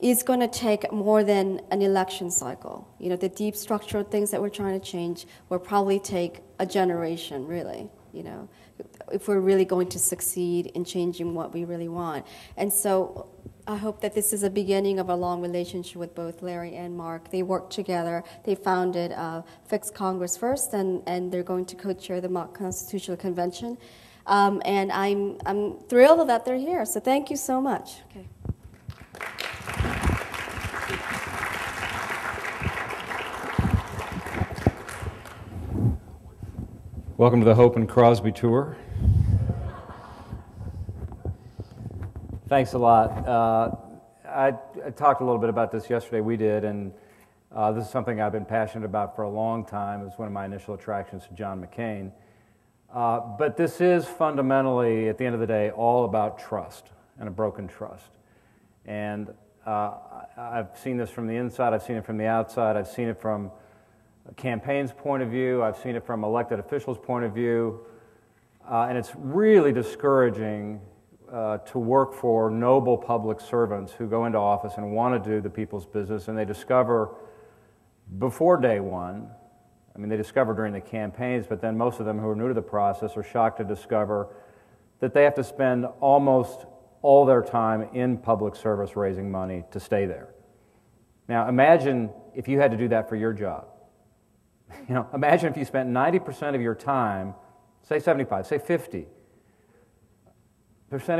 is going to take more than an election cycle. You know, the deep structural things that we're trying to change will probably take a generation, really, you know, if we're really going to succeed in changing what we really want. And so I hope that this is a beginning of a long relationship with both Larry and Mark. They worked together. They founded Fix Congress First, and they're going to co-chair the Mock Constitutional Convention. And I'm thrilled that they're here. So thank you so much. Okay. Welcome to the Hope and Crosby Tour. Thanks a lot. I talked a little bit about this yesterday, we did, and this is something I've been passionate about for a long time. It was one of my initial attractions to John McCain. But this is fundamentally, at the end of the day, all about trust and a broken trust. And I've seen this from the inside, I've seen it from the outside, I've seen it from a campaign's point of view, I've seen it from elected officials' point of view, and it's really discouraging to work for noble public servants who go into office and want to do the people's business, and they discover before day one, I mean, they discover during the campaigns, but then most of them who are new to the process are shocked to discover that they have to spend almost all their time in public service raising money to stay there. Now, imagine if you had to do that for your job. You know, imagine if you spent 90% of your time, say 75, say 50%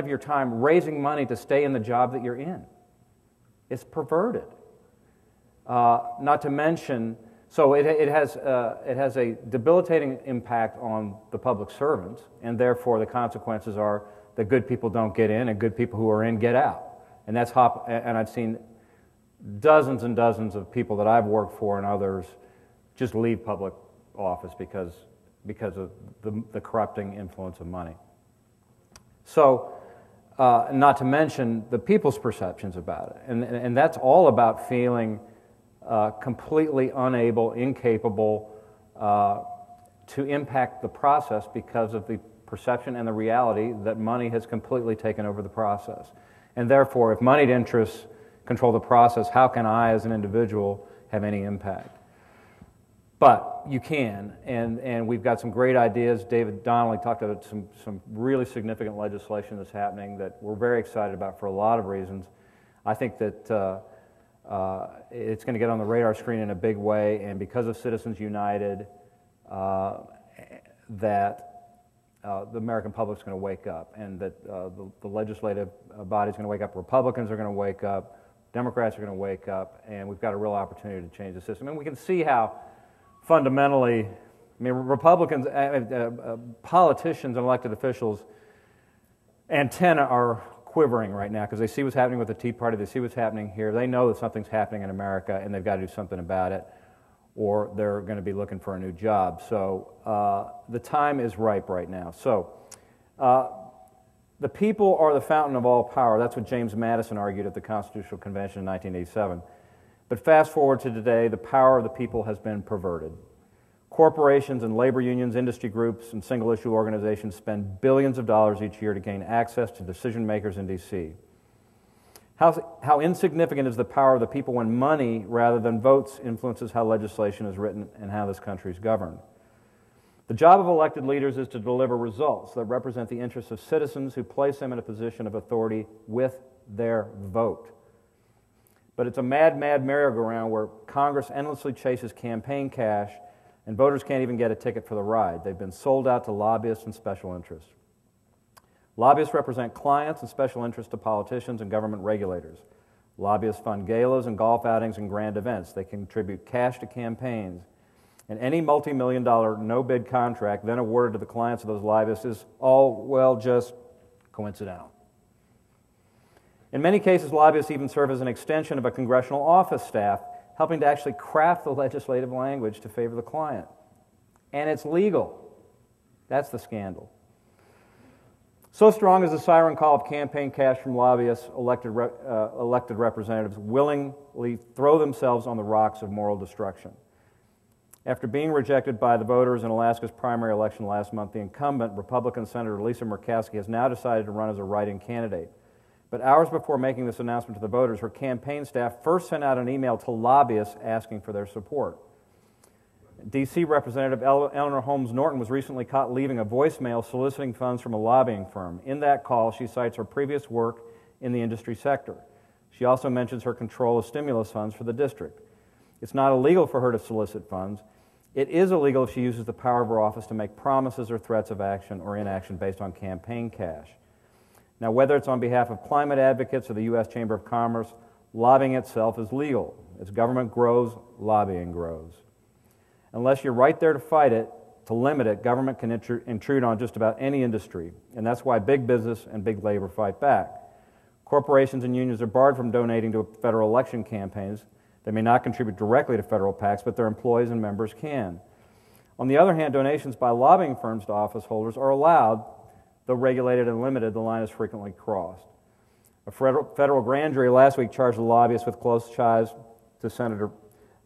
of your time raising money to stay in the job that you're in. It's perverted. Not to mention, so it has a debilitating impact on the public servants, and therefore the consequences are that good people don't get in, and good people who are in get out. And that's and I've seen dozens and dozens of people that I've worked for and others just leave public office because of the corrupting influence of money. So not to mention the people's perceptions about it. And that's all about feeling completely unable, incapable to impact the process because of the perception and the reality that money has completely taken over the process. And therefore, if moneyed interests control the process, how can I as an individual have any impact? But you can, and we've got some great ideas. David Donnelly talked about some really significant legislation that's happening that we're very excited about for a lot of reasons. I think that it's going to get on the radar screen in a big way, and because of Citizens United, the American public's going to wake up, and that the legislative body's going to wake up, Republicans are going to wake up, Democrats are going to wake up, and we've got a real opportunity to change the system. And we can see how fundamentally, I mean, Republicans, politicians and elected officials' antennae are quivering right now because they see what's happening with the Tea Party, they see what's happening here, they know that something's happening in America and they've got to do something about it or they're going to be looking for a new job. So the time is ripe right now. So the people are the fountain of all power. That's what James Madison argued at the Constitutional Convention in 1987. But fast forward to today, the power of the people has been perverted. Corporations and labor unions, industry groups, and single-issue organizations spend billions of dollars each year to gain access to decision-makers in D.C. How insignificant is the power of the people when money, rather than votes, influences how legislation is written and how this country is governed? The job of elected leaders is to deliver results that represent the interests of citizens who place them in a position of authority with their vote. But it's a mad, mad merry-go-round where Congress endlessly chases campaign cash and voters can't even get a ticket for the ride. They've been sold out to lobbyists and special interests. Lobbyists represent clients and special interests to politicians and government regulators. Lobbyists fund galas and golf outings and grand events. They contribute cash to campaigns. And any multi-million-dollar no-bid contract then awarded to the clients of those lobbyists is all, well, just coincidental. In many cases, lobbyists even serve as an extension of a congressional office staff, helping to actually craft the legislative language to favor the client. And it's legal. That's the scandal. So strong is the siren call of campaign cash from lobbyists, elected representatives willingly throw themselves on the rocks of moral destruction. After being rejected by the voters in Alaska's primary election last month, the incumbent Republican Senator Lisa Murkowski has now decided to run as a write-in candidate. But hours before making this announcement to the voters, her campaign staff first sent out an email to lobbyists asking for their support. D.C. Representative Eleanor Holmes Norton was recently caught leaving a voicemail soliciting funds from a lobbying firm. In that call, she cites her previous work in the industry sector. She also mentions her control of stimulus funds for the district. It's not illegal for her to solicit funds. It is illegal if she uses the power of her office to make promises or threats of action or inaction based on campaign cash. Now, whether it's on behalf of climate advocates or the U.S. Chamber of Commerce, lobbying itself is legal. As government grows, lobbying grows. Unless you're right there to fight it, to limit it, government can intrude on just about any industry, and that's why big business and big labor fight back. Corporations and unions are barred from donating to federal election campaigns. They may not contribute directly to federal PACs, but their employees and members can. On the other hand, donations by lobbying firms to office holders are allowed, though regulated and limited, the line is frequently crossed. A federal grand jury last week charged the lobbyists with close ties to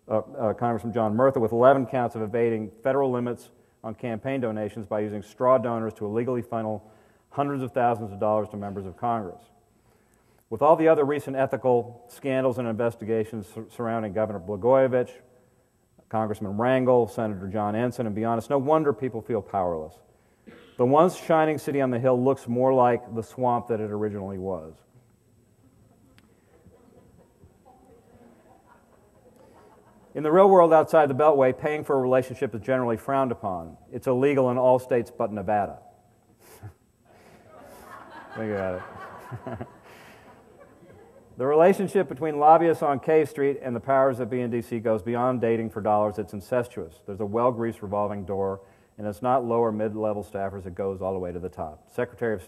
Congressman John Murtha with 11 counts of evading federal limits on campaign donations by using straw donors to illegally funnel hundreds of thousands of dollars to members of Congress. With all the other recent ethical scandals and investigations surrounding Governor Blagojevich, Congressman Rangel, Senator John Ensign, and beyond, it's no wonder people feel powerless. The once shining city on the hill looks more like the swamp that it originally was. In the real world outside the Beltway, paying for a relationship is generally frowned upon. It's illegal in all states but Nevada. Think about it. The relationship between lobbyists on K Street and the powers that be in D.C. goes beyond dating for dollars. It's incestuous. There's a well-greased revolving door, and it's not lower mid-level staffers. It goes all the way to the top. Secretary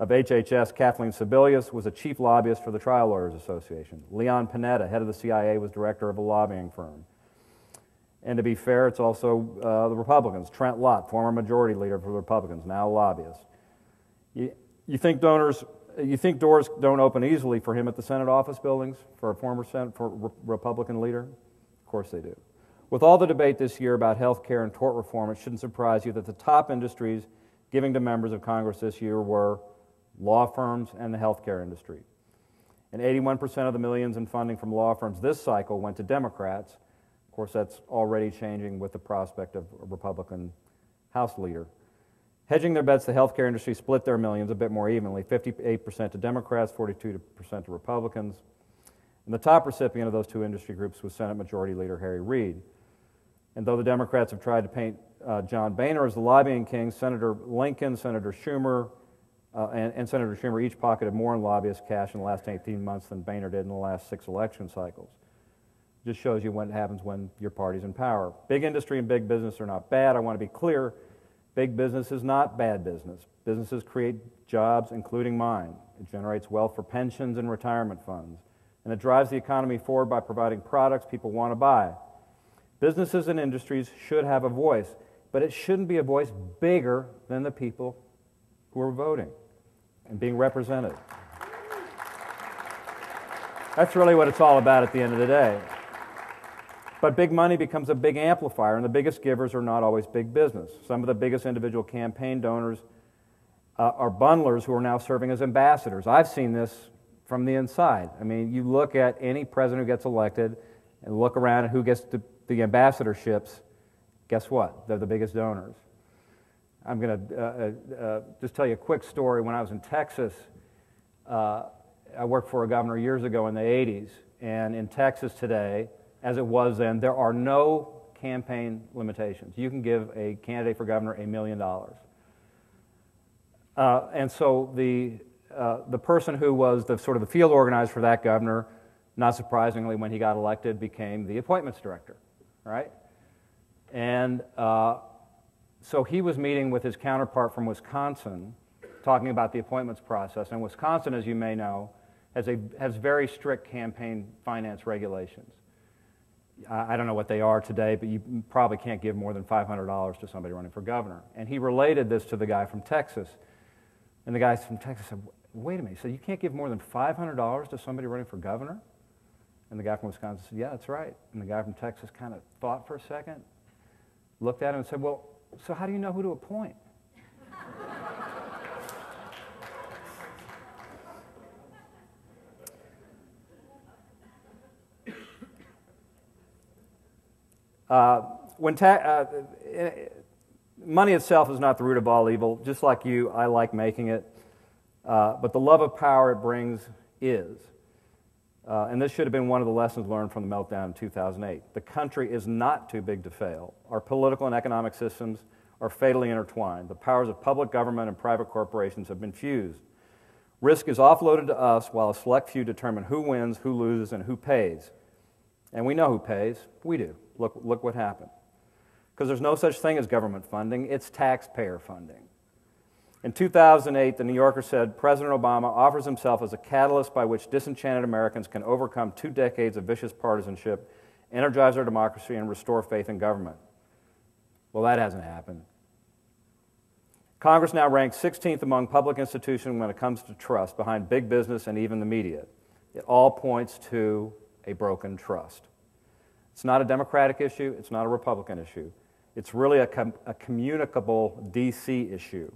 of HHS Kathleen Sebelius was a chief lobbyist for the Trial Lawyers Association. Leon Panetta, head of the CIA, was director of a lobbying firm. And to be fair, it's also the Republicans. Trent Lott, former majority leader for the Republicans, now lobbyist. You think doors don't open easily for him at the Senate office buildings, for a former Republican leader? Of course they do. With all the debate this year about health care and tort reform, it shouldn't surprise you that the top industries giving to members of Congress this year were law firms and the health care industry. And 81% of the millions in funding from law firms this cycle went to Democrats. Of course, that's already changing with the prospect of a Republican House leader. Hedging their bets, the healthcare industry split their millions a bit more evenly, 58% to Democrats, 42% to Republicans. And the top recipient of those two industry groups was Senate Majority Leader Harry Reid. And though the Democrats have tried to paint John Boehner as the lobbying king, Senator Lincoln, Senator Schumer, and Senator Schumer each pocketed more in lobbyist cash in the last 18 months than Boehner did in the last 6 election cycles. Just shows you what happens when your party's in power. Big industry and big business are not bad. I want to be clear. Big business is not bad business. Businesses create jobs, including mine. It generates wealth for pensions and retirement funds. And it drives the economy forward by providing products people want to buy. Businesses and industries should have a voice, but it shouldn't be a voice bigger than the people who are voting and being represented. That's really what it's all about at the end of the day. But big money becomes a big amplifier, and the biggest givers are not always big business. Some of the biggest individual campaign donors are bundlers who are now serving as ambassadors. I've seen this from the inside. I mean, you look at any president who gets elected and look around at who gets the ambassadorships, guess what? They're the biggest donors. I'm going to just tell you a quick story. When I was in Texas, I worked for a governor years ago in the 80s, and in Texas today, as it was then, there are no campaign limitations. You can give a candidate for governor $1 million. And so the person who was the sort of the field organizer for that governor, not surprisingly, when he got elected, became the appointments director, right? And so he was meeting with his counterpart from Wisconsin, talking about the appointments process. And Wisconsin, as you may know, has very strict campaign finance regulations. I don't know what they are today, but you probably can't give more than $500 to somebody running for governor. And he related this to the guy from Texas. And the guy from Texas said, wait a minute, he said, you can't give more than $500 to somebody running for governor? And the guy from Wisconsin said, yeah, that's right. And the guy from Texas kind of thought for a second, looked at him and said, well, so how do you know who to appoint? Money itself is not the root of all evil. Just like you, I like making it. But the love of power it brings is. And this should have been one of the lessons learned from the meltdown in 2008. The country is not too big to fail. Our political and economic systems are fatally intertwined. The powers of public government and private corporations have been fused. Risk is offloaded to us while a select few determine who wins, who loses, and who pays. And we know who pays. We do. Look what happened. Because there's no such thing as government funding. It's taxpayer funding. In 2008, the New Yorker said, President Obama offers himself as a catalyst by which disenchanted Americans can overcome 2 decades of vicious partisanship, energize our democracy, and restore faith in government. Well, that hasn't happened. Congress now ranks 16th among public institutions when it comes to trust, behind big business and even the media. It all points to a broken trust. It's not a Democratic issue. It's not a Republican issue. It's really a communicable D.C. issue.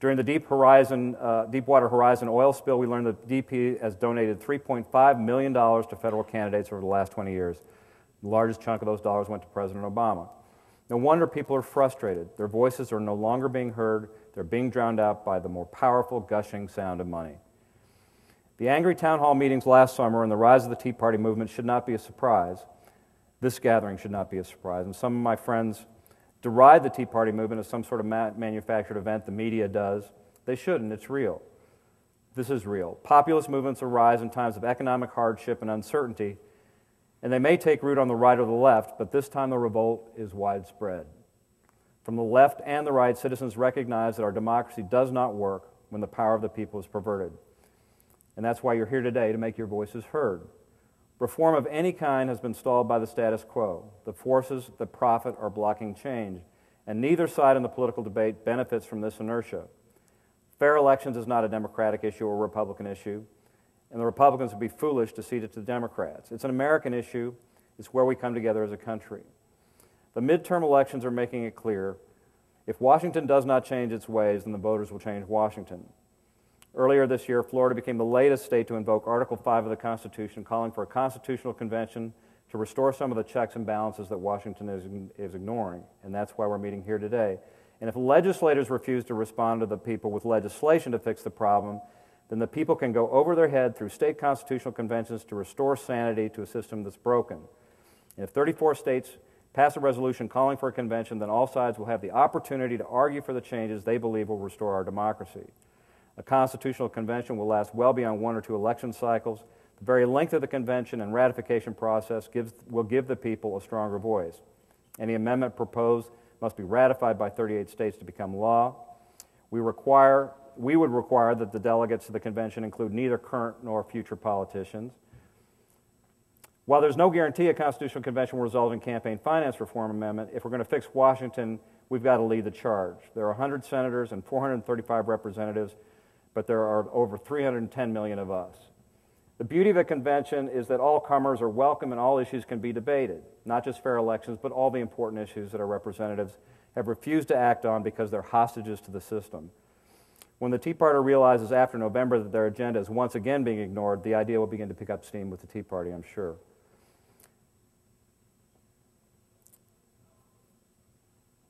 During the Deepwater Horizon oil spill, we learned that DP has donated $3.5 million to federal candidates over the last 20 years. The largest chunk of those dollars went to President Obama. No wonder people are frustrated. Their voices are no longer being heard. They're being drowned out by the more powerful, gushing sound of money. The angry town hall meetings last summer and the rise of the Tea Party movement should not be a surprise. This gathering should not be a surprise. And some of my friends deride the Tea Party movement as some sort of manufactured event. The media does. They shouldn't. It's real. This is real. Populist movements arise in times of economic hardship and uncertainty, and they may take root on the right or the left, but this time the revolt is widespread. From the left and the right, citizens recognize that our democracy does not work when the power of the people is perverted. And that's why you're here today, to make your voices heard. Reform of any kind has been stalled by the status quo. The forces that profit are blocking change, and neither side in the political debate benefits from this inertia. Fair elections is not a Democratic issue or a Republican issue, and the Republicans would be foolish to cede it to the Democrats. It's an American issue. It's where we come together as a country. The midterm elections are making it clear. If Washington does not change its ways, then the voters will change Washington. Earlier this year, Florida became the latest state to invoke Article V of the Constitution, calling for a constitutional convention to restore some of the checks and balances that Washington is ignoring, and that's why we're meeting here today. And if legislators refuse to respond to the people with legislation to fix the problem, then the people can go over their head through state constitutional conventions to restore sanity to a system that's broken. And if 34 states pass a resolution calling for a convention, then all sides will have the opportunity to argue for the changes they believe will restore our democracy. A constitutional convention will last well beyond 1 or 2 election cycles. The very length of the convention and ratification process will give the people a stronger voice. Any amendment proposed must be ratified by 38 states to become law. We would require that the delegates of the convention include neither current nor future politicians. While there's no guarantee a constitutional convention will result in campaign finance reform amendment, if we're going to fix Washington, we've got to lead the charge. There are 100 senators and 435 representatives, but there are over 310 million of us. The beauty of a convention is that all comers are welcome and all issues can be debated, not just fair elections, but all the important issues that our representatives have refused to act on because they're hostages to the system. When the Tea Party realizes after November that their agenda is once again being ignored, the idea will begin to pick up steam with the Tea Party, I'm sure.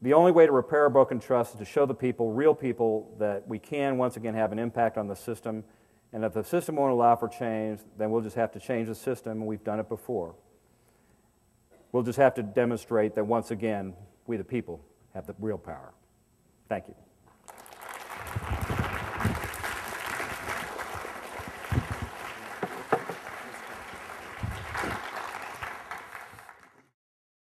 The only way to repair a broken trust is to show the people, real people, that we can once again have an impact on the system, and if the system won't allow for change, then we'll just have to change the system, and we've done it before. We'll just have to demonstrate that once again, we the people have the real power. Thank you.